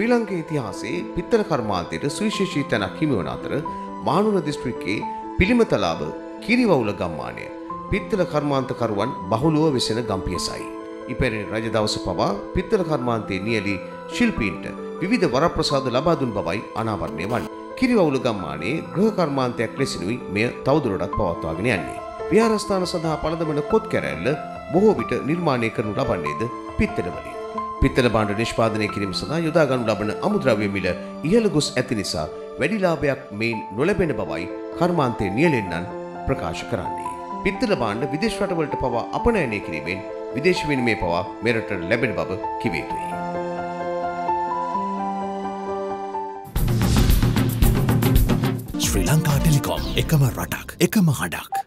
ශ්‍රී ලංකේ ඉතිහාසයේ පිත්තල කර්මාන්තයේ සුවිශේෂී තැනක් හිමි වන අතර මහනුවර දිස්ත්‍රික්කයේ පිළිමතලාව කිරිවවුල ගම්මානය පිත්තල කර්මාන්තකරුවන් බහුලව විසෙන ගම්පියසයි. ඉපැරණි රජ දවස පවා පිත්තල කර්මාන්තයේ නියලි ශිල්පීන්ට විවිධ වරප්‍රසාද ලබා දුන් බවයි අනාවරණය වන්නේ. කිරිවවුල ගම්මානයේ ගෘහ කර්මාන්තයක් ලෙසිනුයි මෙය තවදුරටත් පවත්වාගෙන යන්නේ. විහාරස්ථාන සඳහා පළඳවන කොත් කැරැල්ල බොහෝ විට නිර්මාණය කරනු ලබන්නේද පිත්තල වලින්. පිත්තල භාණ්ඩ නිෂ්පාදනය කිරීම සඳහා යොදා ගන්නු ලබන අමුද්‍රව්‍ය මිල ඉහළ ගොස් ඇති නිසා වැඩි ලාභයක් මේන් නොලැබෙන බවයි කර්මාන්තයේ නියැලෙන්නන් ප්‍රකාශ කරන්නේ. පිත්තල භාණ්ඩ විදේශ රටවලට පවා අපනයනය කිරීමෙන් විදේශ විනිමය පවා මෙරට ලැබෙන බව කිව යුතුයි. ශ්‍රී ලංකා ටෙලිකොම් එකම රටක් එකම හඬක්.